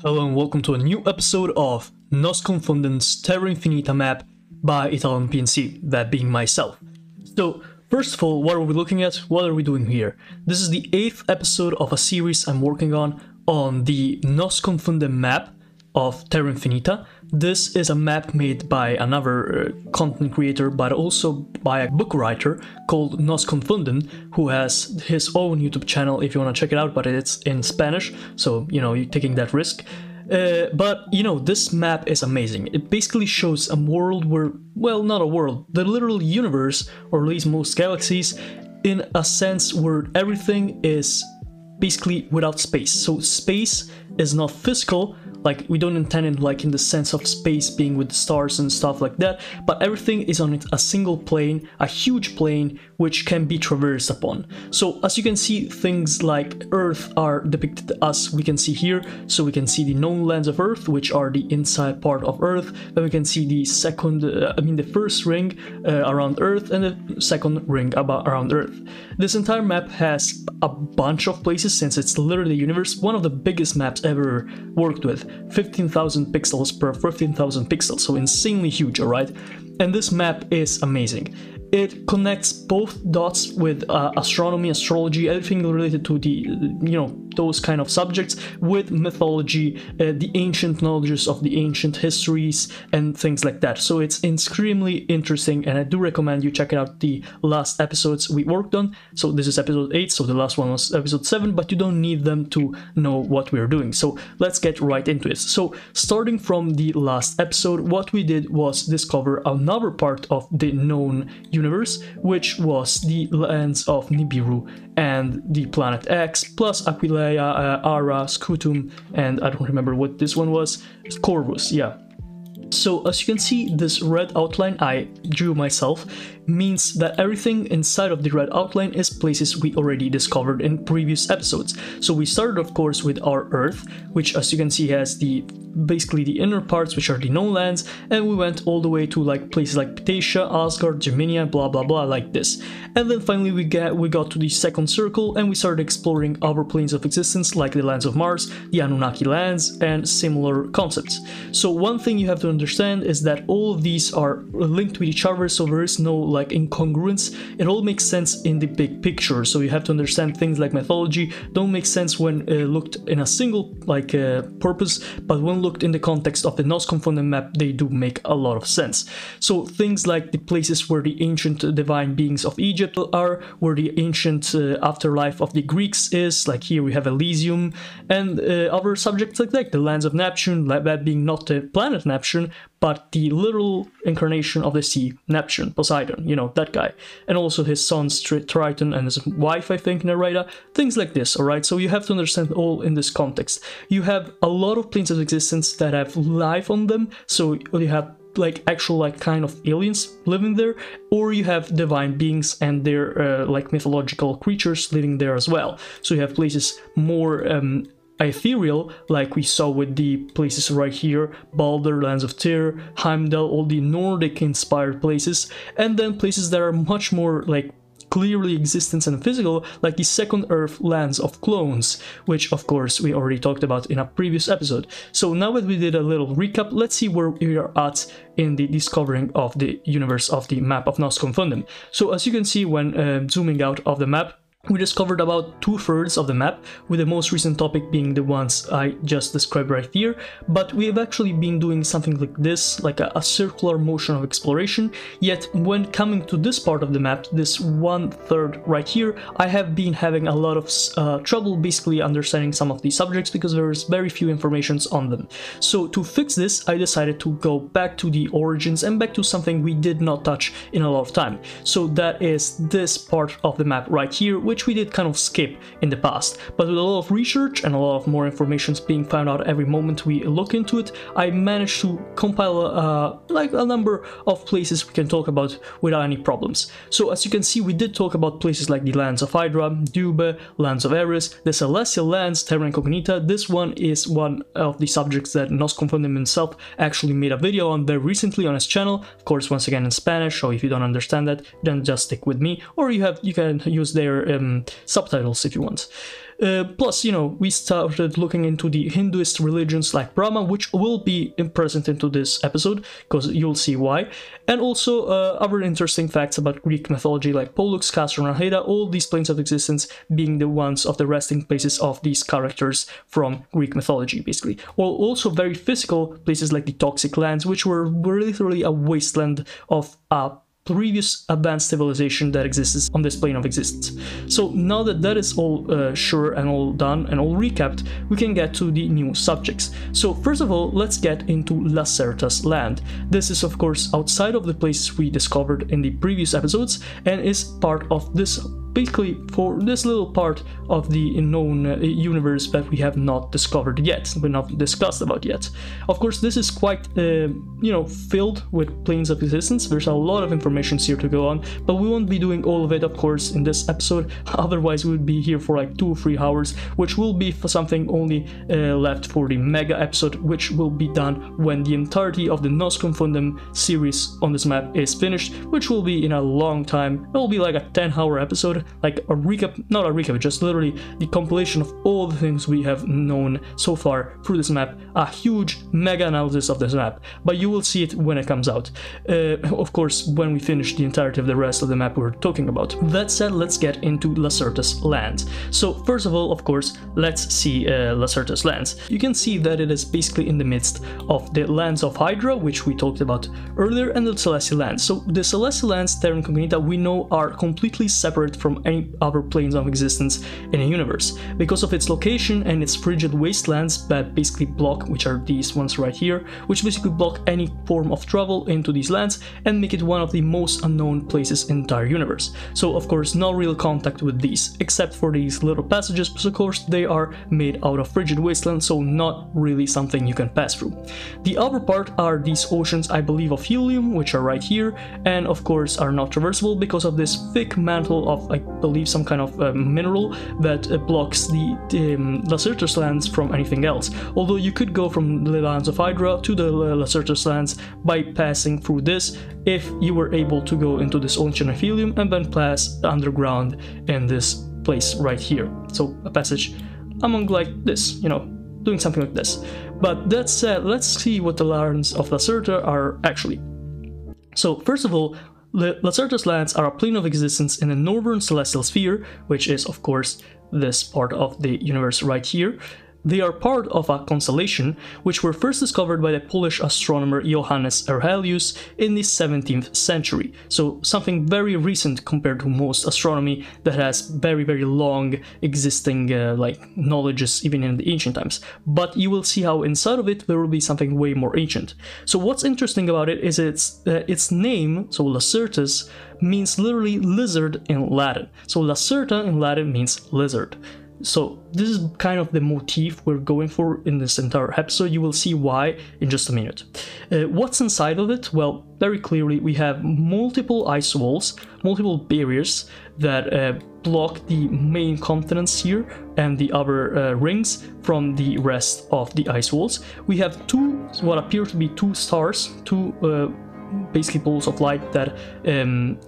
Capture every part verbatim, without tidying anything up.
Hello and welcome to a new episode of Nos Confunden's Terra Infinita map by Italian P N C, that being myself. So, first of all, what are we looking at? What are we doing here? This is the eighth episode of a series I'm working on, on the Nos Confunden map of Terra Infinita. This is a map made by another uh, content creator, but also by a book writer called Nos Confunden, who has his own YouTube channel if you want to check it out, but it's in Spanish, so, you know, you're taking that risk. Uh, but, you know, this map is amazing. It basically shows a world where, well, not a world, the literal universe, or at least most galaxies, in a sense where everything is basically without space. So space is not physical, like we don't intend it like in the sense of space being with the stars and stuff like that, but everything is on a single plane, a huge plane, which can be traversed upon. So as you can see, things like Earth are depicted as we can see here. So we can see the known lands of Earth, which are the inside part of Earth. Then we can see the second, uh, I mean the first ring uh, around Earth and the second ring about around Earth. This entire map has a bunch of places since it's literally the universe, one of the biggest maps ever worked with. fifteen thousand pixels per fifteen thousand pixels, so insanely huge, alright? And this map is amazing. It connects both dots with uh, astronomy, astrology, everything related to the, you know, those kind of subjects, with mythology, uh, the ancient knowledges of the ancient histories, and things like that. So it's extremely interesting, and I do recommend you checking out the last episodes we worked on. So this is episode eight, so the last one was episode seven, but you don't need them to know what we're doing. So let's get right into it. So starting from the last episode, what we did was discover another part of the known universe. Universe, which was the lands of Nibiru and the planet X, plus Aquileia, uh, Ara, Scutum, and I don't remember what this one was, Corvus, yeah. So as you can see, this red outline I drew myself means that everything inside of the red outline is places we already discovered in previous episodes. So we started, of course, with our Earth, which as you can see has the basically the inner parts, which are the known lands, and we went all the way to like places like Pitatia, Asgard, Germania, blah blah blah, like this. And then finally we get we got to the second circle and we started exploring other planes of existence like the lands of Mars, the Anunnaki lands, and similar concepts. So one thing you have to understand is that all of these are linked with each other, so there is no like incongruence. It all makes sense in the big picture, so you have to understand things like mythology don't make sense when uh, looked in a single like uh, purpose, but when looked in the context of the Nos Confunden map, they do make a lot of sense. So things like the places where the ancient divine beings of Egypt are, where the ancient uh, afterlife of the Greeks is, like here we have Elysium, and uh, other subjects like that, the lands of Neptune, that being not the planet Neptune, but the literal incarnation of the sea, Neptune, Poseidon, you know, that guy. And also his sons, Triton, and his wife, I think, Nereida, things like this, alright? So you have to understand all in this context. You have a lot of planes of existence that have life on them, so you have like actual like kind of aliens living there, or you have divine beings and their uh, like mythological creatures living there as well. So you have places more um, ethereal, like we saw with the places right here, Baldur, lands of Tyr, Heimdall, all the Nordic inspired places, and then places that are much more like clearly existence and physical, like the second Earth, lands of clones, which of course we already talked about in a previous episode. So now that we did a little recap, let's see where we are at in the discovering of the universe of the map of Nos Confunden. So as you can see when uh, zooming out of the map, we discovered about two-thirds of the map, with the most recent topic being the ones I just described right here, but we have actually been doing something like this, like a, a circular motion of exploration, yet when coming to this part of the map, this one-third right here, I have been having a lot of uh, trouble basically understanding some of these subjects because there is very few informations on them. So to fix this, I decided to go back to the origins and back to something we did not touch in a lot of time. So that is this part of the map right here, which which we did kind of skip in the past, but with a lot of research and a lot of more information being found out every moment we look into it, I managed to compile uh, like a number of places we can talk about without any problems. So as you can see, we did talk about places like the lands of Hydra, Dube, lands of Eris, the Celestial Lands, Terra Incognita. This one is one of the subjects that Nos Confunden himself actually made a video on very recently on his channel, of course once again in Spanish, so if you don't understand that, then just stick with me, or you have you can use their um, subtitles if you want. Uh, plus, you know, we started looking into the Hinduist religions like Brahma, which will be present into this episode, because you'll see why. And also uh, other interesting facts about Greek mythology like Pollux, Castor and Hydra, all these planes of existence being the ones of the resting places of these characters from Greek mythology, basically. Or also very physical places like the toxic lands, which were literally a wasteland of a previous advanced civilization that exists on this plane of existence. So now that that is all uh, sure and all done and all recapped, we can get to the new subjects. So first of all, let's get into Lacerta's land. This is of course outside of the places we discovered in the previous episodes and is part of this, basically for this little part of the known uh, universe that we have not discovered yet, we're not discussed about yet. Of course, this is quite, uh, you know, filled with planes of existence. There's a lot of information here to go on, but we won't be doing all of it, of course, in this episode. Otherwise, we would be here for like two or three hours, which will be for something only uh, left for the mega episode, which will be done when the entirety of the Nos Confunden series on this map is finished, which will be in a long time. It will be like a ten hour episode. Like a recap, not a recap, just literally the compilation of all the things we have known so far through this map, a huge mega analysis of this map, but you will see it when it comes out. Uh, of course, when we finish the entirety of the rest of the map we're talking about. That said, let's get into Lacerta's lands. So first of all, of course, let's see uh, Lacerta's lands. You can see that it is basically in the midst of the lands of Hydra, which we talked about earlier, and the Celestial lands. So the Celestial lands, Terra Incognita, we know are completely separate from any other planes of existence in the universe because of its location and its frigid wastelands that basically block, which are these ones right here, which basically block any form of travel into these lands and make it one of the most unknown places in the entire universe. So of course no real contact with these except for these little passages, because of course they are made out of frigid wasteland, so not really something you can pass through. The other part are these oceans, I believe, of helium, which are right here, and of course are not traversable because of this thick mantle of I believe some kind of uh, mineral that uh, blocks the, the um, Lacerta's lands from anything else. Although you could go from the lands of Hydra to the uh, Lacerta's lands by passing through this if you were able to go into this ocean of helium and then pass underground in this place right here. So a passage among like this, you know, doing something like this. But that said, let's see what the lands of Lacerta are actually. So first of all, the Lacerta's lands are a plane of existence in the northern celestial sphere, which is of course this part of the universe right here. They are part of a constellation which were first discovered by the Polish astronomer Johannes Herschelius in the seventeenth century. So something very recent compared to most astronomy that has very very long existing uh, like knowledges even in the ancient times. But you will see how inside of it there will be something way more ancient. So what's interesting about it is its uh, its name, so Lacertus, means literally lizard in Latin. So Lacerta in Latin means lizard. So this is kind of the motif we're going for in this entire episode. You will see why in just a minute. Uh, what's inside of it? Well, very clearly we have multiple ice walls, multiple barriers that uh, block the main continents here and the other uh, rings from the rest of the ice walls. We have two, what appear to be two stars, two uh, basically balls of light that um,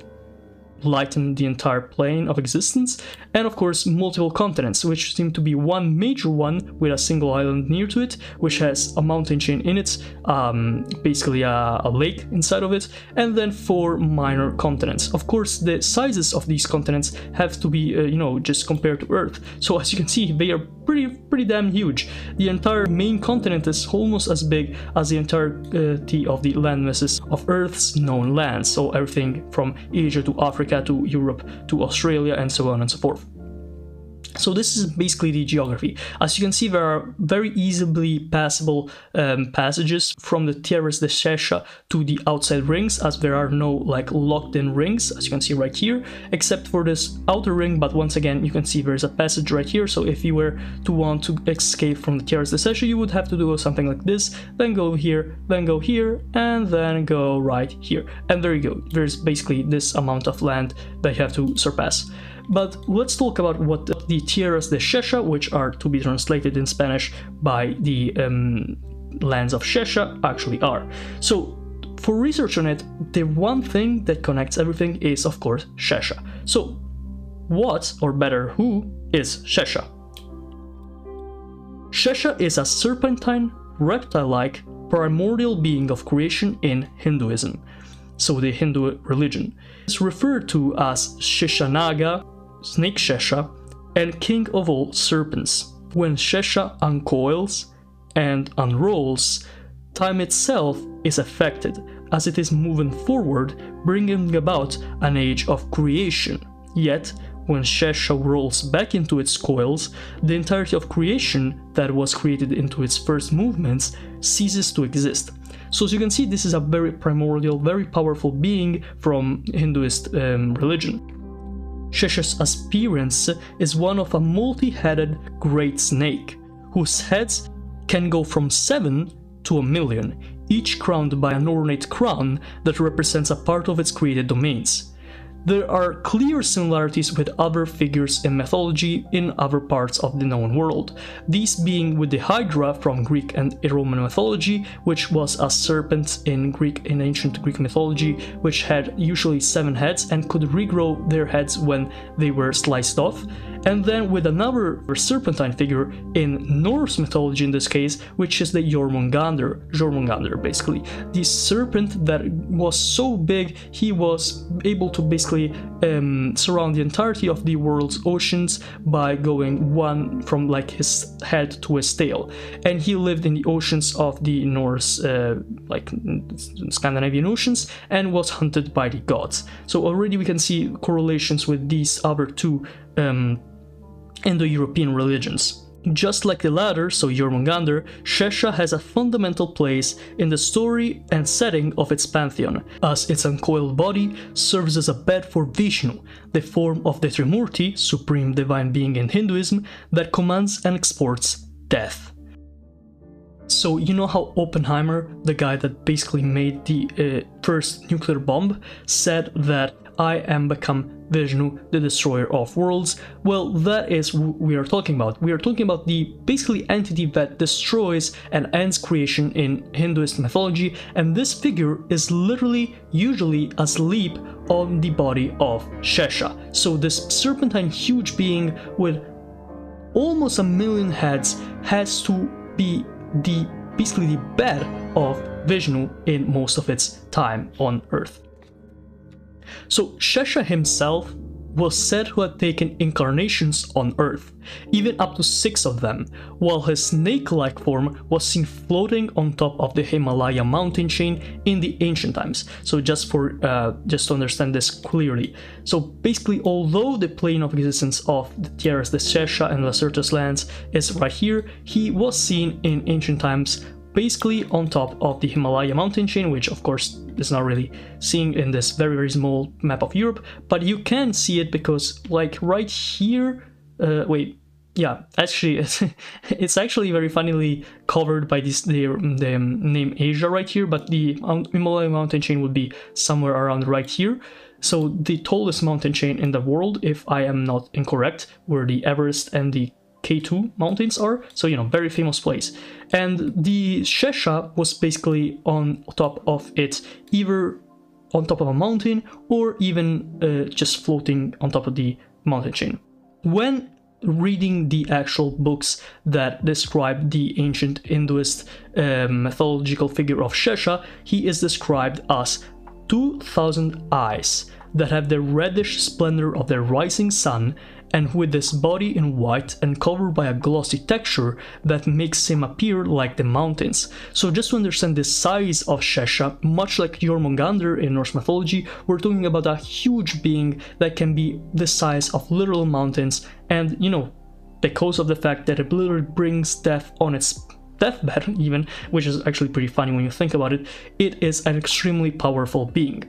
lighten the entire plane of existence, and of course multiple continents, which seem to be one major one with a single island near to it, which has a mountain chain in it, um, basically a, a lake inside of it, and then four minor continents. Of course the sizes of these continents have to be, uh, you know, just compared to Earth. So as you can see, they are pretty pretty damn huge. The entire main continent is almost as big as the entirety of the landmasses of Earth's known lands, so everything from Asia to Africa to Europe to Australia and so on and so forth. So this is basically the geography. As you can see, there are very easily passable um, passages from the Tierras de Shesha to the outside rings, as there are no like locked in rings, as you can see right here, except for this outer ring. But once again, you can see there's a passage right here, so if you were to want to escape from the Tierras de Shesha, you would have to do something like this, then go here, then go here, and then go right here, and there you go. There's basically this amount of land that you have to surpass. But let's talk about what the Tierras de Shesha, which are to be translated in Spanish by the um, lands of Shesha, actually are. So for research on it, the one thing that connects everything is of course Shesha. So what, or better who, is Shesha? Shesha is a serpentine, reptile-like, primordial being of creation in Hinduism, so the Hindu religion. It's referred to as Sheshanaga, Snake Shesha, and King of all serpents. When Shesha uncoils and unrolls, time itself is affected, as it is moving forward, bringing about an age of creation. Yet, when Shesha rolls back into its coils, the entirety of creation that was created into its first movements ceases to exist. So as you can see, this is a very primordial, very powerful being from Hinduist um, religion. Shesha's appearance is one of a multi-headed great snake, whose heads can go from seven to a million, each crowned by an ornate crown that represents a part of its created domains. There are clear similarities with other figures in mythology in other parts of the known world, these being with the Hydra from Greek and Roman mythology, which was a serpent in Greek in ancient Greek mythology, which had usually seven heads and could regrow their heads when they were sliced off, and then with another serpentine figure in Norse mythology in this case, which is the Jörmungandr, Jörmungandr basically, the serpent that was so big he was able to basically Um, surround the entirety of the world's oceans by going one from like his head to his tail, and he lived in the oceans of the Norse uh, like Scandinavian oceans and was hunted by the gods. So already we can see correlations with these other two um, Indo-European religions. Just like the latter, so Jörmungandr, Shesha has a fundamental place in the story and setting of its pantheon, as its uncoiled body serves as a bed for Vishnu, the form of the Trimurti, supreme divine being in Hinduism, that commands and exports death. So you know how Oppenheimer, the guy that basically made the uh, first nuclear bomb, said that I am become Vishnu, the destroyer of worlds? Well, that is what we are talking about. We are talking about the basically entity that destroys and ends creation in Hinduist mythology, and this figure is literally usually asleep on the body of Shesha. So this serpentine huge being with almost a million heads has to be the basically the bed of Vishnu in most of its time on Earth. So Shesha himself was said to have taken incarnations on Earth, even up to six of them, while his snake-like form was seen floating on top of the Himalaya mountain chain in the ancient times. So just for uh, just to understand this clearly, so basically, although the plane of existence of the Tierras de Shesha and Lacerta's lands is right here, he was seen in ancient times basically on top of the Himalaya mountain chain, which of course is not really seen in this very very small map of Europe, but you can see it because like right here, uh, wait, yeah, actually it's, it's actually very funnily covered by this the, the name Asia right here, but the Himalaya mountain chain would be somewhere around right here. So the tallest mountain chain in the world, if I am not incorrect, were the Everest and the K two mountains are, so you know, very famous place. And the Shesha was basically on top of it, either on top of a mountain or even uh, just floating on top of the mountain chain. When reading the actual books that describe the ancient Hinduist uh, mythological figure of Shesha, he is described as two thousand eyes that have the reddish splendor of the rising sun, and with this body in white and covered by a glossy texture that makes him appear like the mountains. So just to understand the size of Shesha, much like Jörmungandr in Norse mythology, we're talking about a huge being that can be the size of literal mountains, and you know, because of the fact that it literally brings death on its deathbed even, which is actually pretty funny when you think about it, it is an extremely powerful being.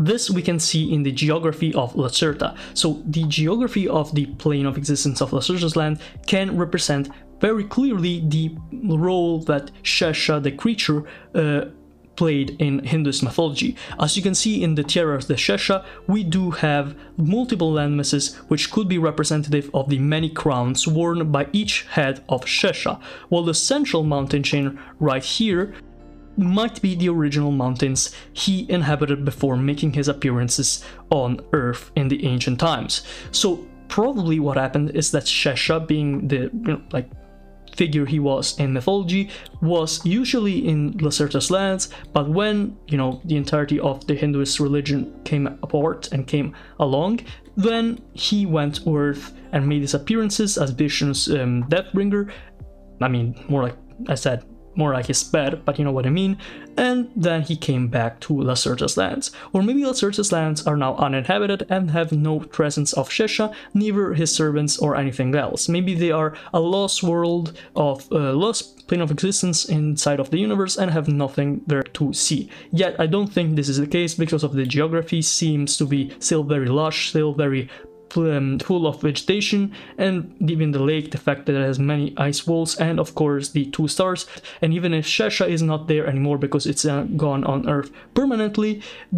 This we can see in the geography of Lacerta. So the geography of the plane of existence of Lacerta's land can represent very clearly the role that Shesha, the creature, uh, played in Hinduist mythology. As you can see in the Tierras de Shesha, we do have multiple landmasses which could be representative of the many crowns worn by each head of Shesha, while the central mountain chain right here might be the original mountains he inhabited before making his appearances on Earth in the ancient times. So probably what happened is that Shesha, being the, you know, like figure he was in mythology, was usually in Lacerta's lands, but when, you know, the entirety of the Hinduist religion came apart and came along, then he went to Earth and made his appearances as Vishnu's um, Deathbringer. I mean, more like I said, more like his pet, but you know what I mean. And then he came back to Lacerta's lands. Or maybe Lacerta's lands are now uninhabited and have no presence of Shesha, neither his servants or anything else. Maybe they are a lost world of uh, lost plane of existence inside of the universe and have nothing there to see. Yet I don't think this is the case, because of the geography seems to be still very lush, still very Um, full of vegetation, and even the lake, the fact that it has many ice walls, and of course the two stars. And even if Shesha is not there anymore because it's uh, gone on Earth permanently,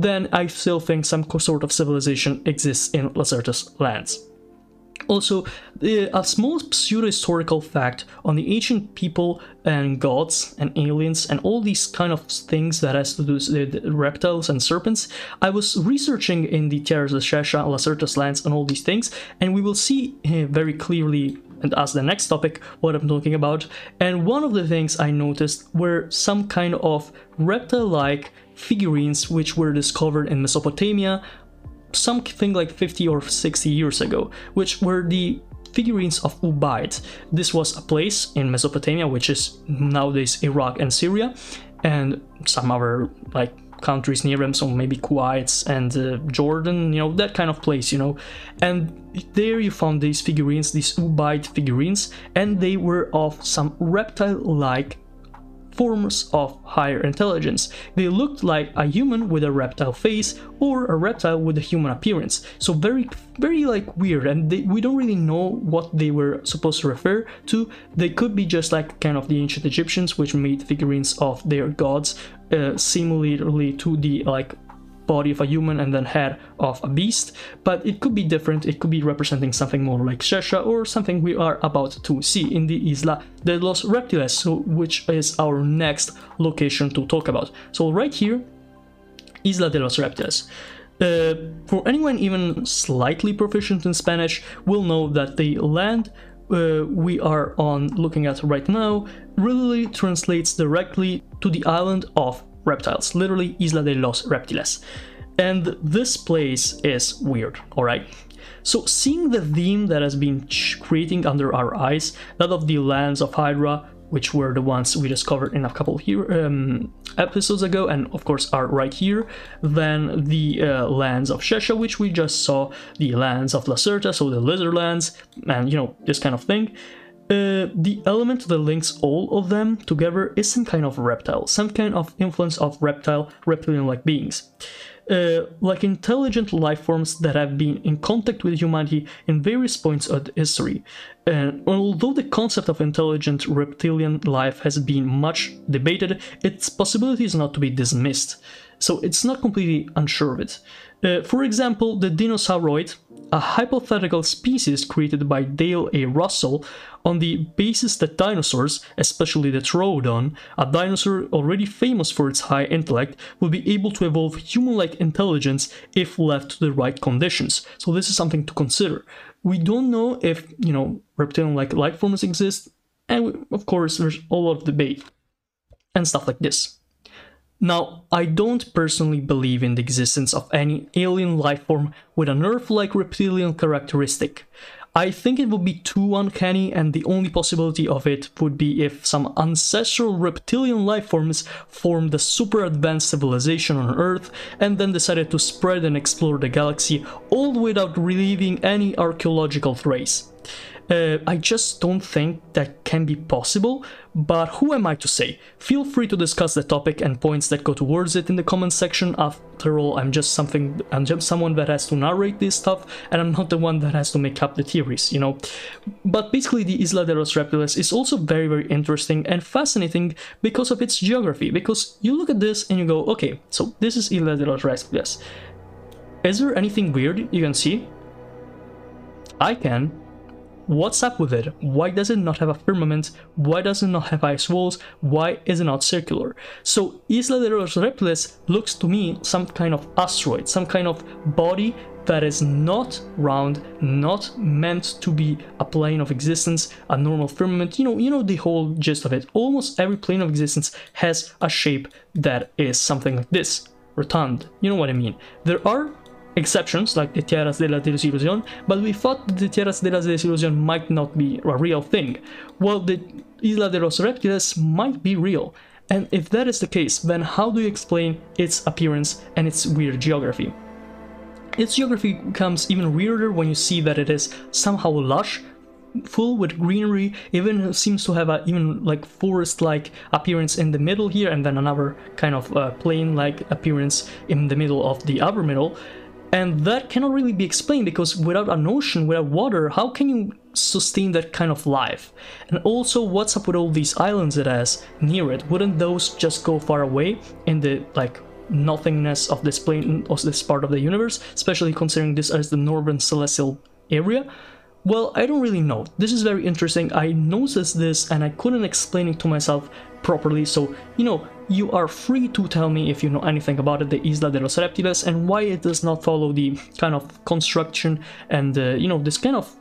then I still think some sort of civilization exists in Lacerta's lands. Also, a small pseudo-historical fact on the ancient people and gods and aliens and all these kind of things that has to do with reptiles and serpents. I was researching in the Tierras of Shesha, Lacerta's lands, and all these things, and we will see very clearly, and as the next topic, what I'm talking about. And one of the things I noticed were some kind of reptile-like figurines which were discovered in Mesopotamia, something like fifty or sixty years ago, which were the figurines of Ubaid. This was a place in Mesopotamia, which is nowadays Iraq and Syria, and some other like countries near them, so maybe Kuwait and uh, Jordan, you know, that kind of place, you know. And there you found these figurines, these Ubaid figurines, and they were of some reptile-like forms of higher intelligence. They looked like a human with a reptile face or a reptile with a human appearance. So very, very like weird, and they, we don't really know what they were supposed to refer to. They could be just like kind of the ancient Egyptians, which made figurines of their gods uh, similarly to the like body of a human and then head of a beast, but it could be different. It could be representing something more like Shesha or something we are about to see in the Isla de los Reptiles, so which is our next location to talk about. So right here, Isla de los Reptiles. Uh, for anyone even slightly proficient in Spanish will know that the land uh, we are on looking at right now really translates directly to the island of reptiles, literally Isla de los Reptiles. And this place is weird, alright? So seeing the theme that has been creating under our eyes, that of the lands of Hydra, which were the ones we discovered in a couple of here, um, episodes ago, and of course are right here, then the uh, lands of Shesha, which we just saw, the lands of Lacerta, so the lizard lands, and you know, this kind of thing. Uh, the element that links all of them together is some kind of reptile, some kind of influence of reptile, reptilian-like beings. Uh, like intelligent life forms that have been in contact with humanity in various points of history. And although the concept of intelligent reptilian life has been much debated, its possibility is not to be dismissed. So it's not completely unsure of it. Uh, for example, the dinosauroid, a hypothetical species created by Dale A. Russell on the basis that dinosaurs, especially the troodon, a dinosaur already famous for its high intellect, would be able to evolve human-like intelligence if left to the right conditions. So this is something to consider. We don't know if, you know, reptilian-like life forms exist, and of course there's a lot of debate and stuff like this. Now, I don't personally believe in the existence of any alien life form with an Earth-like reptilian characteristic. I think it would be too uncanny, and the only possibility of it would be if some ancestral reptilian life forms formed a super advanced civilization on Earth and then decided to spread and explore the galaxy, all without leaving any archaeological trace. Uh, I just don't think that can be possible, but who am I to say? Feel free to discuss the topic and points that go towards it in the comments section. After all, I'm just something, I'm just someone that has to narrate this stuff, and I'm not the one that has to make up the theories, you know. But basically, the Isla de los Reptiles is also very, very interesting and fascinating because of its geography. Because you look at this and you go, okay, so this is Isla de los Reptiles. Is there anything weird you can see? I can. What's up with it? Why does it not have a firmament? Why does it not have ice walls? Why is it not circular? So Isla de los Reptiles looks to me some kind of asteroid, some kind of body that is not round, not meant to be a plane of existence, a normal firmament. You know, you know the whole gist of it. Almost every plane of existence has a shape that is something like this, rotund. You know what I mean? There are exceptions, like the Tierras de la Desilusión, but we thought that the Tierras de la Desilusión might not be a real thing. Well, the Isla de los Reptiles might be real. And if that is the case, then how do you explain its appearance and its weird geography? Its geography becomes even weirder when you see that it is somehow lush, full with greenery, even seems to have a even like forest-like appearance in the middle here, and then another kind of uh, plain-like appearance in the middle of the upper middle. And that cannot really be explained, because without an ocean, without water, how can you sustain that kind of life? And also, what's up with all these islands it has near it? Wouldn't those just go far away in the like nothingness of this plane, of this part of the universe, especially considering this as the northern celestial area? Well, I don't really know. This is very interesting. I noticed this and I couldn't explain it to myself properly, so you know, you are free to tell me if you know anything about it, the Isla de los Reptiles, and why it does not follow the kind of construction and uh, you know, this kind of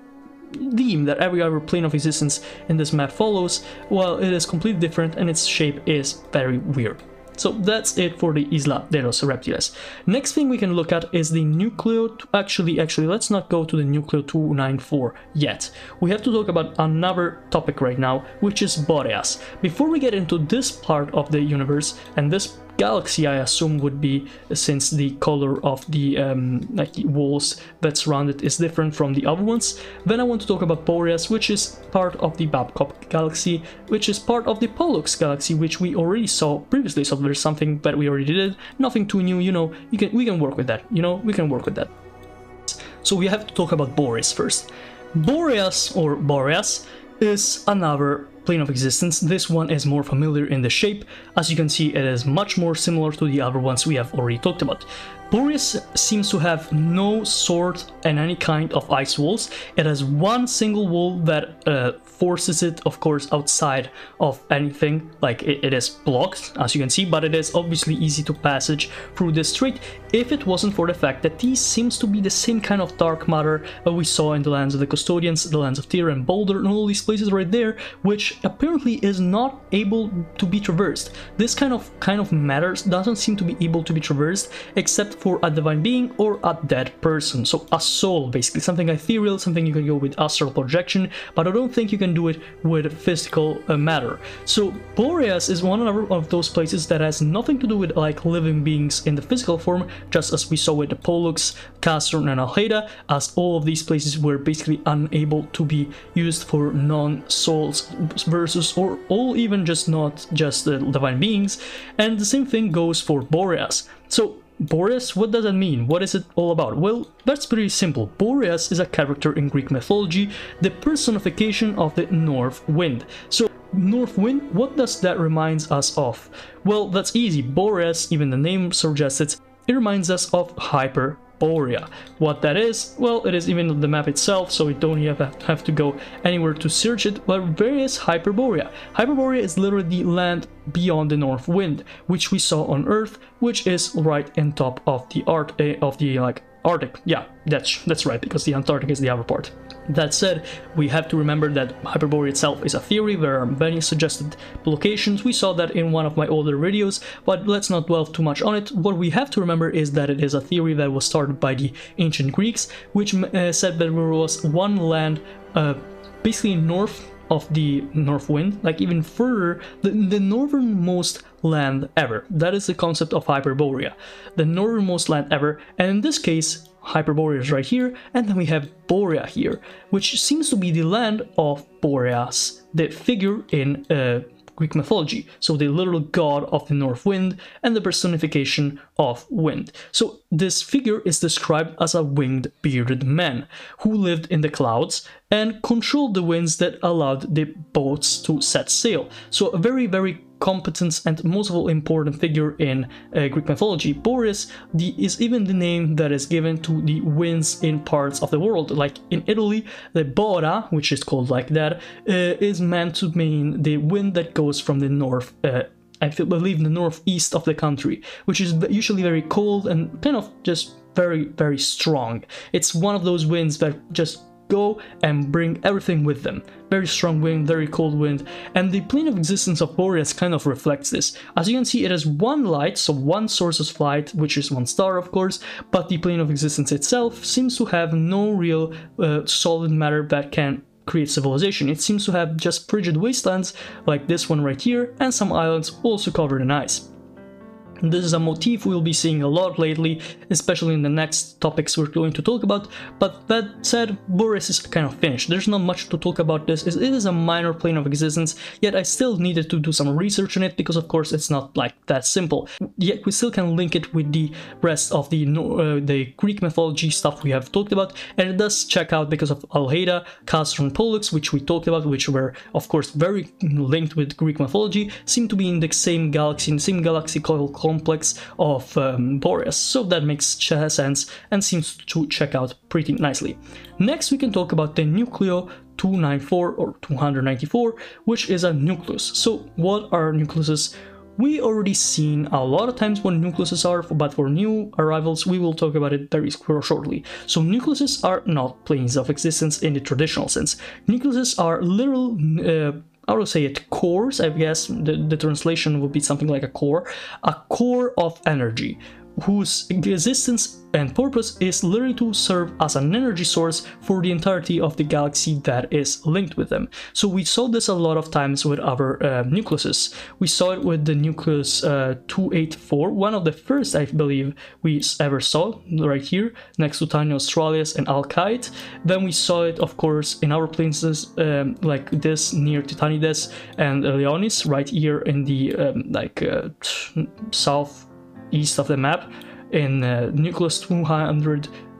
theme that every other plane of existence in this map follows. Well, it is completely different and its shape is very weird. So that's it for the Isla de los Reptiles. Next thing we can look at is the Nucleo. Actually, actually, let's not go to the Nucleo two ninety-four yet. We have to talk about another topic right now, which is Boreas. Before we get into this part of the universe, and this galaxy I assume would be, since the color of the um, like walls that surround it is different from the other ones, then I want to talk about Boreas, which is part of the Babcock galaxy, which is part of the Pollux galaxy, which we already saw previously, so there's something that we already did, nothing too new, you know, you can, we can work with that, you know, we can work with that. So we have to talk about Boreas first. Boreas, or Boreas, is another plane of existence. This one is more familiar in the shape. As you can see, it is much more similar to the other ones we have already talked about. Boreas seems to have no sort and any kind of ice walls. It has one single wall that uh, forces it, of course, outside of anything. Like, it, it is blocked, as you can see, but it is obviously easy to passage through this strait, if it wasn't for the fact that these seems to be the same kind of dark matter that we saw in the lands of the Custodians, the lands of Tyr and Baldur, and all these places right there, which apparently is not able to be traversed. This kind of kind of matter doesn't seem to be able to be traversed except for a divine being or a dead person. So a soul, basically, something ethereal, something you can go with astral projection, but I don't think you can do it with physical uh, matter. So Boreas is one of those places that has nothing to do with like living beings in the physical form, just as we saw with the Pollux, Castor and Hydra, as all of these places were basically unable to be used for non-souls versus, or all even just not just uh, divine beings, and the same thing goes for Boreas. So Boreas, what does that mean? What is it all about? Well, that's pretty simple. Boreas is a character in Greek mythology, the personification of the north wind. So north wind, what does that reminds us of? Well, that's easy. Boreas, even the name suggests it, it reminds us of Hyperborea. What that is, well, it is even on the map itself, so we don't have to go anywhere to search it, but where is Hyperborea? Hyperborea is literally the land beyond the north wind, which we saw on Earth, which is right in top of the art uh, of the like Arctic. Yeah, that's that's right, because the Antarctic is the other part. That said, we have to remember that Hyperborea itself is a theory. There are many suggested locations. We saw that in one of my older videos, but let's not dwell too much on it. What we have to remember is that it is a theory that was started by the ancient Greeks, which uh, said that there was one land uh, basically north of the north wind, like even further, the, the northernmost land ever. That is the concept of Hyperborea, the northernmost land ever, and in this case Hyperborea is right here, and then we have Borea here, which seems to be the land of Boreas, the figure in uh, Greek mythology, so the literal god of the north wind and the personification of wind. So this figure is described as a winged bearded man who lived in the clouds and controlled the winds that allowed the boats to set sail. So a very, very competent and most of all important figure in uh, Greek mythology. Boreas the, is even the name that is given to the winds in parts of the world, like in Italy, the Bora, which is called like that, uh, is meant to mean the wind that goes from the north, uh, I believe the northeast of the country, which is usually very cold and kind of just very, very strong. It's one of those winds that just go and bring everything with them. Very strong wind, very cold wind, and the plane of existence of Boreas kind of reflects this. As you can see, it has one light, so one source of light, which is one star of course, but the plane of existence itself seems to have no real uh, solid matter that can create civilization. It seems to have just frigid wastelands like this one right here, and some islands also covered in ice. This is a motif we'll be seeing a lot lately, especially in the next topics we're going to talk about, but that said, Boreas is kind of finished. There's not much to talk about this. It is a minor plane of existence, yet I still needed to do some research on it, because of course it's not like that simple. Yet we still can link it with the rest of the, uh, the Greek mythology stuff we have talked about, and it does check out because of Al-Haida, Castor and Pollux, which we talked about, which were of course very linked with Greek mythology, seem to be in the same galaxy, in the same galaxy called complex of um, Boreas, so that makes sense and seems to check out pretty nicely. Next we can talk about the Nucleo two ninety-four or two ninety-four, which is a nucleus. So what are nucleuses? We already seen a lot of times what nucleuses are, but for new arrivals we will talk about it very shortly. So nucleuses are not planes of existence in the traditional sense. Nucleuses are literal uh, I would say it cores, I guess the, the translation would be something like a core, a core of energy, whose existence and purpose is literally to serve as an energy source for the entirety of the galaxy that is linked with them. So we saw this a lot of times with our uh, nucleuses. We saw it with the nucleus uh, two eighty-four, one of the first I believe we ever saw, right here next to Tanya Australis and Alkite. Then we saw it of course in our places um, like this near Titanides and Leonis, right here in the um, like uh, south east of the map in uh, Nucleus two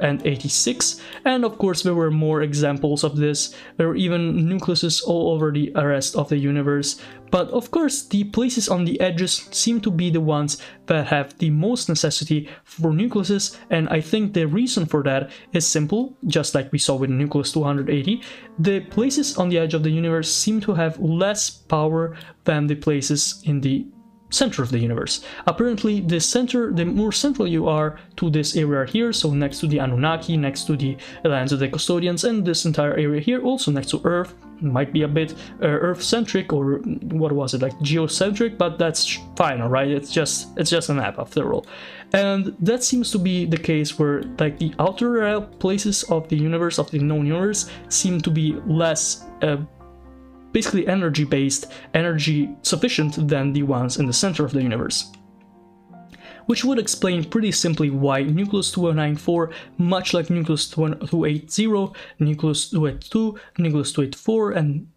eighty-six, and of course there were more examples of this. There were even nucleuses all over the rest of the universe, but of course the places on the edges seem to be the ones that have the most necessity for nucleuses, and I think the reason for that is simple, just like we saw with Nucleus two eighty. The places on the edge of the universe seem to have less power than the places in the center of the universe. Apparently the center, the more central you are to this area here, so next to the Anunnaki, next to the lands of the custodians, and this entire area here, also next to Earth, might be a bit uh, Earth-centric, or what was it, like geocentric, but that's fine, all right? It's just it's just a map after all. And that seems to be the case where like the outer places of the universe, of the known universe, seem to be less uh, basically energy based, energy sufficient than the ones in the center of the universe. Which would explain pretty simply why Nucleus two ninety-four, much like Nucleus two eighty, Nucleus two eighty-two, Nucleus two eighty-four, and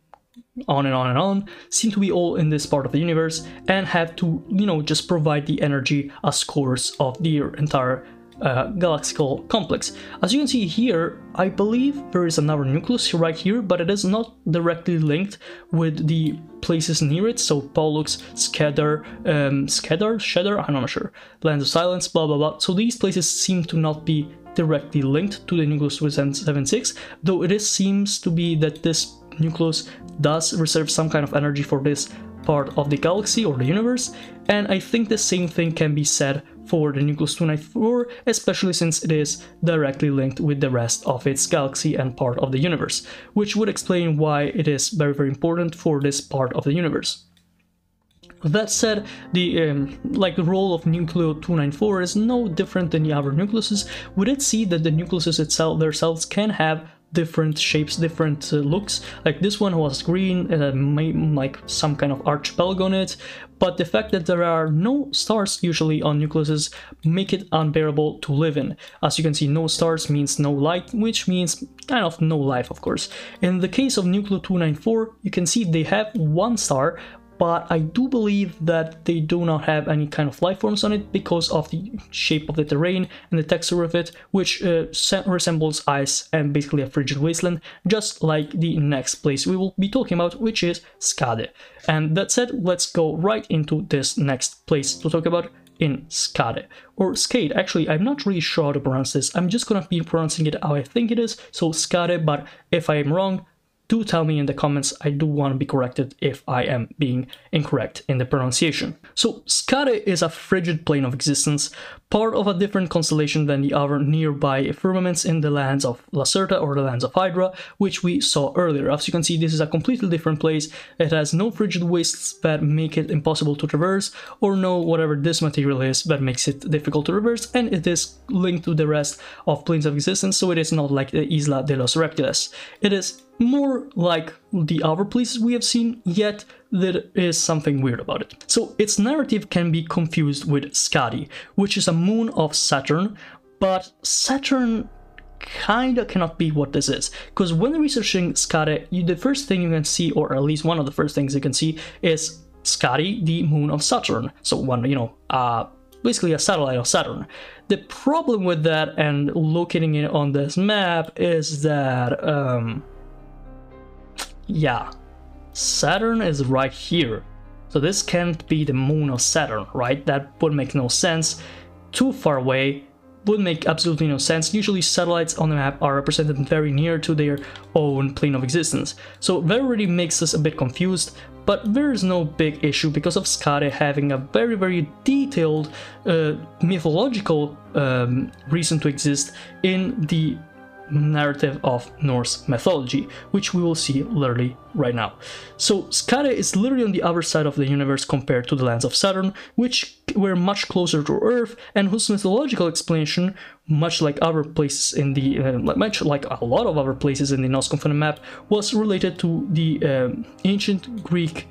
on and on and on, seem to be all in this part of the universe and have to, you know, just provide the energy as cores of the entire Uh, galaxical complex. As you can see here, I believe there is another nucleus right here, but it is not directly linked with the places near it, so Pollux, Skader, um, Skader, Shedder, I'm not sure, Lands of Silence, blah blah blah, so these places seem to not be directly linked to the Nucleus two seventy-six, though it is, seems to be that this nucleus does reserve some kind of energy for this part of the galaxy or the universe, and I think the same thing can be said for the Nucleus two ninety-four, especially since it is directly linked with the rest of its galaxy and part of the universe, which would explain why it is very very important for this part of the universe. That said, the um, like the role of Nucleo two ninety-four is no different than the other nucleuses. We did see that the nucleuses itself themselves can have different shapes, different uh, looks, like this one was green and uh, may, like some kind of archipelago on it, but the fact that there are no stars usually on nucleuses make it unbearable to live in. As you can see, no stars means no light, which means kind of no life, of course. In the case of Nucleo two ninety-four, you can see they have one star, but I do believe that they do not have any kind of life forms on it because of the shape of the terrain and the texture of it, which uh, resembles ice and basically a frigid wasteland, just like the next place we will be talking about, which is Skaði. And that said, let's go right into this next place to talk about in Skaði, or Skade. Actually, I'm not really sure how to pronounce this. I'm just gonna be pronouncing it how I think it is, so Skaði, but if I am wrong, do tell me in the comments. I do want to be corrected if I am being incorrect in the pronunciation. So Skaði is a frigid plane of existence, part of a different constellation than the other nearby firmaments in the lands of Lacerta or the lands of Hydra, which we saw earlier. As you can see, this is a completely different place. It has no frigid wastes that make it impossible to traverse, or no whatever this material is that makes it difficult to traverse, and it is linked to the rest of planes of existence, so it is not like the Isla de los Reptiles. It is more like the other places we have seen, yet there is something weird about it. So its narrative can be confused with Skaði, which is a moon of Saturn, but Saturn kinda cannot be what this is, because when researching Skaði, you, the first thing you can see, or at least one of the first things you can see, is Skaði, the moon of Saturn. So one, you know, uh, basically a satellite of Saturn. The problem with that and locating it on this map is that, um, yeah, Saturn is right here, so this can't be the moon of Saturn, right? That would make no sense. Too far away would make absolutely no sense. Usually satellites on the map are represented very near to their own plane of existence, so that already makes us a bit confused. But there is no big issue because of Skaði having a very very detailed uh, mythological um, reason to exist in the narrative of Norse mythology, which we will see literally right now. So Skaði is literally on the other side of the universe compared to the lands of Saturn, which were much closer to Earth, and whose mythological explanation, much like other places in the uh, much like a lot of other places in the Nos Confunden map, was related to the um, ancient Greek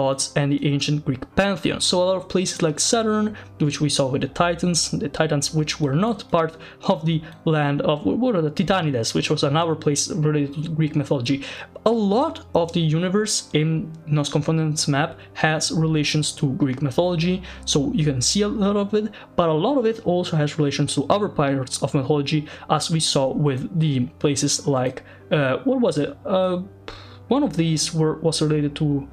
gods and the ancient Greek pantheon. So a lot of places like Saturn, which we saw with the Titans, the Titans which were not part of the land of, what are the Titanides, which was another place related to Greek mythology. A lot of the universe in Nos Confunden's map has relations to Greek mythology, so you can see a lot of it, but a lot of it also has relations to other parts of mythology, as we saw with the places like, uh, what was it? Uh, one of these were, was related to,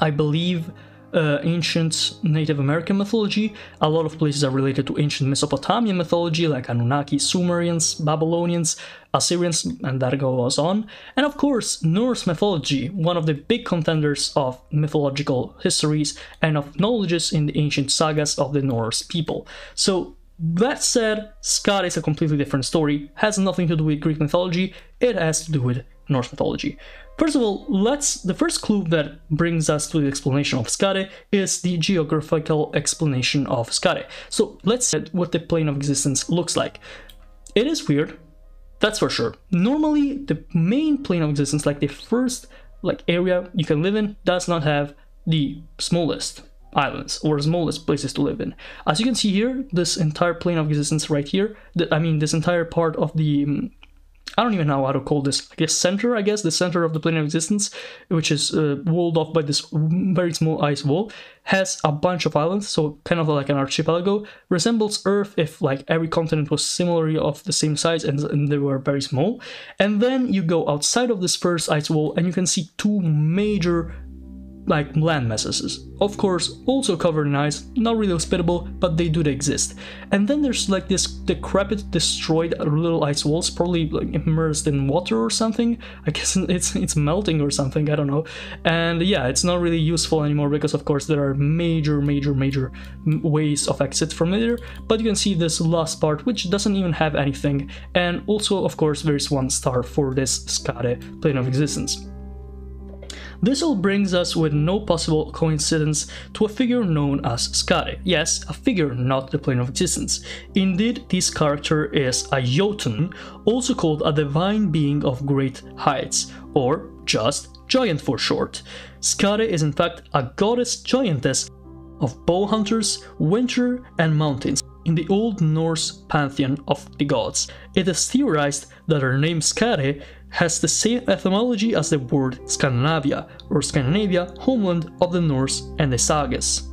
I believe, uh, ancient Native American mythology. A lot of places are related to ancient Mesopotamian mythology, like Anunnaki, Sumerians, Babylonians, Assyrians, and that goes on. And of course, Norse mythology, one of the big contenders of mythological histories and of knowledges in the ancient sagas of the Norse people. So that said, Skaði is a completely different story, has nothing to do with Greek mythology, it has to do with Norse mythology. First of all, let's the first clue that brings us to the explanation of Skaði is the geographical explanation of Skaði. So let's see what the plane of existence looks like. It is weird, that's for sure. Normally, the main plane of existence, like the first like area you can live in, does not have the smallest islands or smallest places to live in. As you can see here, this entire plane of existence right here, the, I mean this entire part of the um, I don't even know how to call this, I guess center, I guess, the center of the plane of existence, which is uh, walled off by this very small ice wall, has a bunch of islands, so kind of like an archipelago, resembles Earth if like every continent was similarly of the same size and, and they were very small. And then you go outside of this first ice wall and you can see two major like land masses, of course also covered in ice, not really hospitable, but they do exist. And then there's like this decrepit, destroyed little ice walls, probably like immersed in water or something, I guess it's it's melting or something, I don't know. And yeah, it's not really useful anymore because of course there are major major major ways of exit from there. But you can see this last part which doesn't even have anything, and also of course there's one star for this Skaði plane of existence. This all brings us, with no possible coincidence, to a figure known as Skaði. Yes, a figure, not the plane of existence. Indeed, this character is a Jotun, also called a divine being of great heights, or just giant for short. Skaði is in fact a goddess giantess of bow hunters, winter, and mountains in the Old Norse pantheon of the gods. It is theorized that her name Skaði has the same etymology as the word Scandinavia, or Scandinavia, homeland of the Norse and the sagas.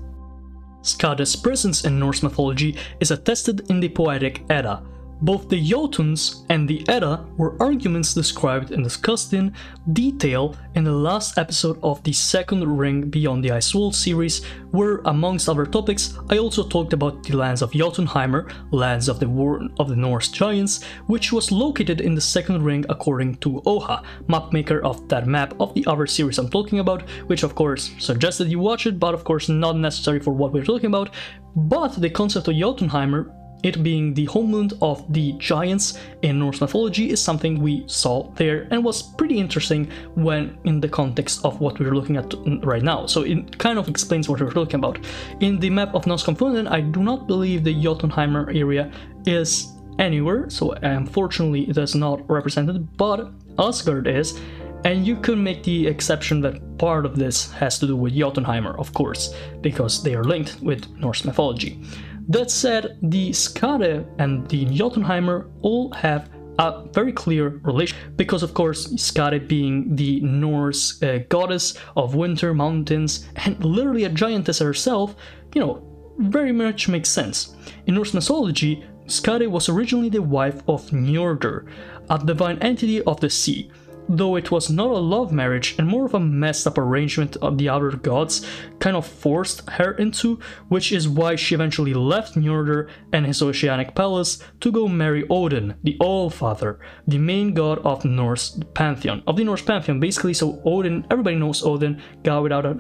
Skaði's presence in Norse mythology is attested in the Poetic Edda, Both the Jotuns and the Edda were arguments described and discussed in detail in the last episode of the second Ring Beyond the Ice Wall series, where, amongst other topics, I also talked about the lands of Jötunheimr, lands of the War of the Norse Giants, which was located in the second ring according to Oha, mapmaker of that map of the other series I'm talking about, which of course suggested you watch it, but of course not necessary for what we're talking about. But the concept of Jötunheimr, it being the homeland of the giants in Norse mythology, is something we saw there and was pretty interesting when in the context of what we're looking at right now. So it kind of explains what we're talking about. In the map of Nos Confunden, I do not believe the Jotunheimr area is anywhere, so unfortunately it is not represented, but Asgard is, and you could make the exception that part of this has to do with Jotunheimr, of course, because they are linked with Norse mythology. That said, the Skaði and the Jotunheimr all have a very clear relation, because of course Skaði being the Norse uh, goddess of winter, mountains, and literally a giantess herself, you know, very much makes sense. In Norse mythology, Skaði was originally the wife of Njordr, a divine entity of the sea. Though it was not a love marriage and more of a messed up arrangement of the other gods kind of forced her into, which is why she eventually left Njordr and his oceanic palace to go marry Odin, the All-Father, the main god of Norse pantheon, of the Norse pantheon basically. So Odin, everybody knows Odin, guy without a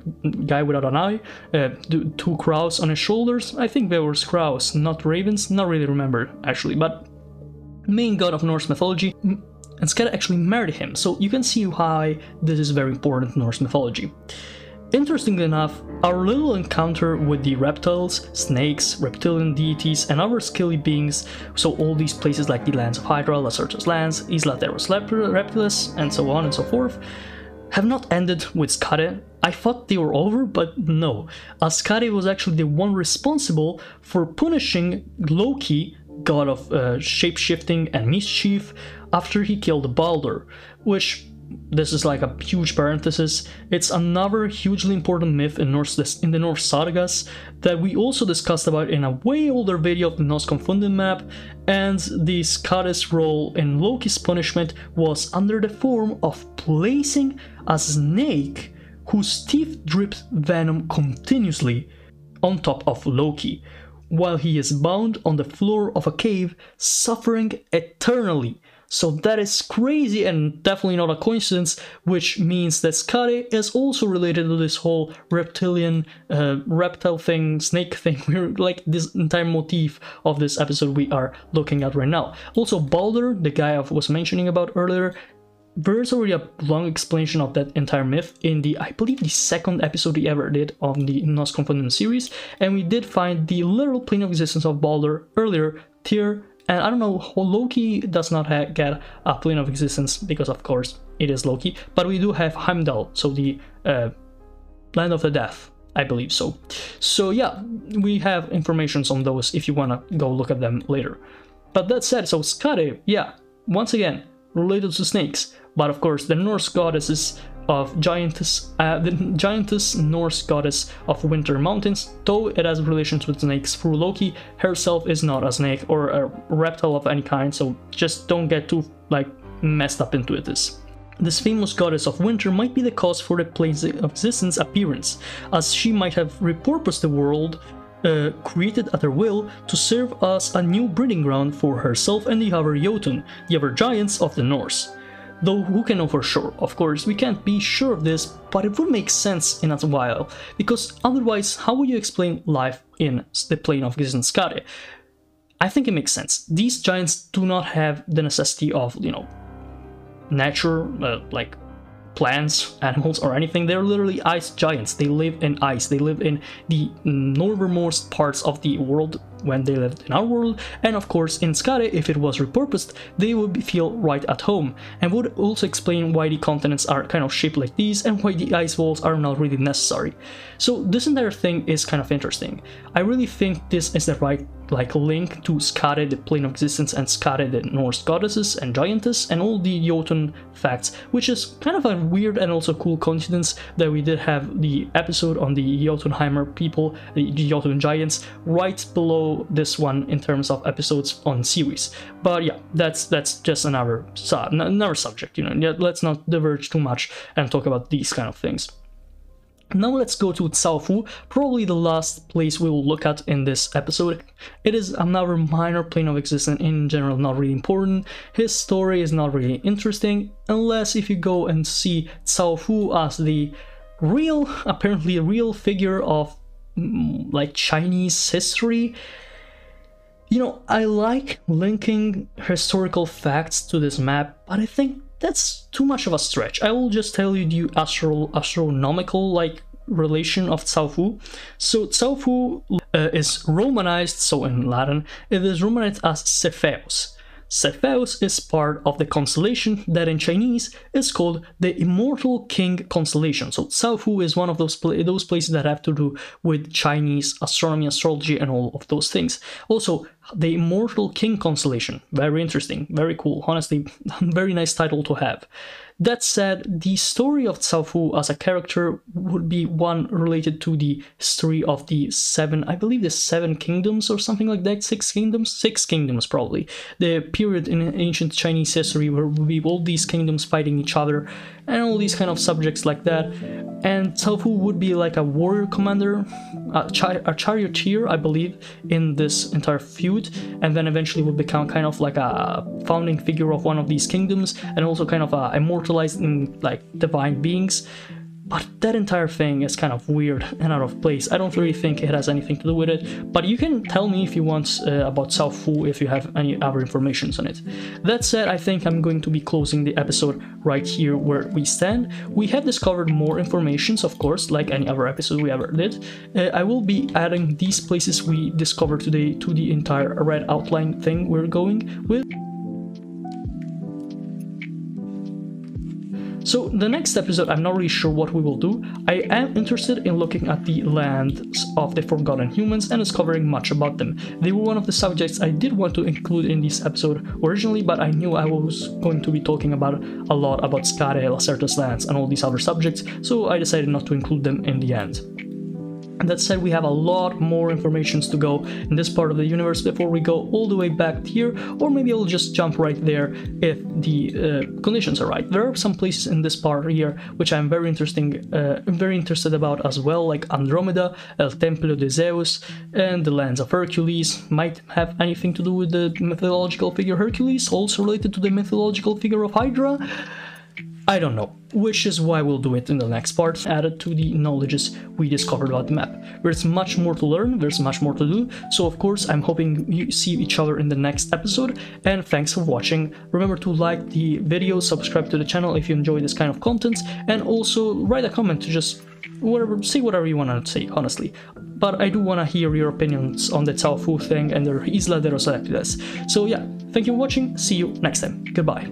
guy without an eye, uh, two crows on his shoulders. I think they were crows, not ravens. Not really remember actually, but main god of Norse mythology. And Skaði actually married him, so you can see why this is very important in Norse mythology. Interestingly enough, our little encounter with the reptiles, snakes, reptilian deities, and other scaly beings, so all these places like the lands of Hydra, Lacerta's lands, Isla de los Reptiles, and so on and so forth, have not ended with Skaði. I thought they were over, but no. Skaði was actually the one responsible for punishing Loki, god of uh, shapeshifting and mischief, after he killed Baldur, which, this is like a huge parenthesis, it's another hugely important myth in, Norse, in the Norse sagas that we also discussed about in a way older video of the Nos Confunden map, and the Skadi's role in Loki's punishment was under the form of placing a snake whose teeth dripped venom continuously on top of Loki, while he is bound on the floor of a cave, suffering eternally. So that is crazy and definitely not a coincidence, which means that Skaði is also related to this whole reptilian, uh, reptile thing, snake thing. We're like this entire motif of this episode we are looking at right now. Also Baldur, the guy I was mentioning about earlier, there's already a long explanation of that entire myth in the, I believe, the second episode we ever did of the Nos Confunden series, and we did find the literal plane of existence of Baldur earlier, Tyr. And I don't know, Loki does not ha get a plane of existence because, of course, it is Loki. But we do have Heimdall, so the uh, land of the death, I believe so. So yeah, we have informations on those if you want to go look at them later. But that said, so Skaði, yeah, once again, related to snakes. But of course, the Norse goddesses of giantess, uh, the giantess Norse goddess of winter mountains, though it has relations with snakes through Loki, herself is not a snake or a reptile of any kind, so just don't get too like messed up into it. This This famous goddess of winter might be the cause for the plane's existence appearance, as she might have repurposed the world Uh, created at her will to serve as a new breeding ground for herself and the other Jotun, the other giants of the Norse. Though who can know for sure? Of course, we can't be sure of this, but it would make sense in a while, because otherwise how would you explain life in the plane of existence Skaði? I think it makes sense. These giants do not have the necessity of, you know, nature, uh, like plants, animals, or anything. They're literally ice giants. They live in ice. They live in the northernmost parts of the world when they lived in our world, and of course in Skaði, if it was repurposed, they would feel right at home, and would also explain why the continents are kind of shaped like these and why the ice walls are not really necessary. So this entire thing is kind of interesting. I really think this is the right like link to Skaði, the plane of existence, and Skaði, the Norse goddesses and giantess, and all the Jotun facts, which is kind of a weird and also cool coincidence that we did have the episode on the Jotunheimr people, the Jotun giants, right below follow this one in terms of episodes on series. But yeah, that's that's just another su another subject, you know. Let's not diverge too much and talk about these kind of things. Now let's go to Zaofu, probably the last place we will look at in this episode. It is another minor plane of existence, in general not really important. His story is not really interesting, unless if you go and see Zaofu as the real, apparently real figure of like Chinese history. You know, I like linking historical facts to this map, but I think that's too much of a stretch. I will just tell you the astro astronomical like relation of Zaofu. So Zaofu uh, is romanized, so in Latin, it is romanized as Cepheus. Cepheus is part of the constellation that in Chinese is called the Immortal King constellation. So Zaofu is one of those pla those places that have to do with Chinese astronomy, astrology, and all of those things. Also, the Immortal King constellation. Very interesting, very cool. Honestly, very nice title to have. That said, the story of Zaofu as a character would be one related to the history of the seven, I believe the seven kingdoms or something like that, six kingdoms, six kingdoms probably. The period in ancient Chinese history where we have all these kingdoms fighting each other and all these kind of subjects like that. And Zaofu would be like a warrior commander, a, char a charioteer, I believe, in this entire feud, and then eventually would become kind of like a founding figure of one of these kingdoms, and also kind of a immortal in like divine beings. But that entire thing is kind of weird and out of place. I don't really think it has anything to do with it, but you can tell me if you want uh, about Zaofu if you have any other informations on it. That said, I think I'm going to be closing the episode right here where we stand. We have discovered more informations, of course, like any other episode we ever did. Uh, I will be adding these places we discovered today to the entire red outline thing we're going with. So the next episode, I'm not really sure what we will do. I am interested in looking at the lands of the forgotten humans and discovering much about them. They were one of the subjects I did want to include in this episode originally, but I knew I was going to be talking about a lot about Skaði, Lacerta's lands, and all these other subjects, so I decided not to include them in the end. That said, we have a lot more informations to go in this part of the universe before we go all the way back here, or maybe I'll just jump right there if the uh, conditions are right. There are some places in this part here which I'm very interesting, uh, very interested about as well, like Andromeda, El Templo de Zeus, and the lands of Hercules. Might have anything to do with the mythological figure Hercules, also related to the mythological figure of Hydra. I don't know, which is why we'll do it in the next part, added to the knowledges we discovered about the map. There's much more to learn, there's much more to do, so of course I'm hoping you see each other in the next episode, and thanks for watching. Remember to like the video, subscribe to the channel if you enjoy this kind of content, and also write a comment to just whatever, say whatever you want to say, honestly. But I do want to hear your opinions on the Zaofu thing and the Isla de los Reptiles. So yeah, thank you for watching, see you next time, goodbye.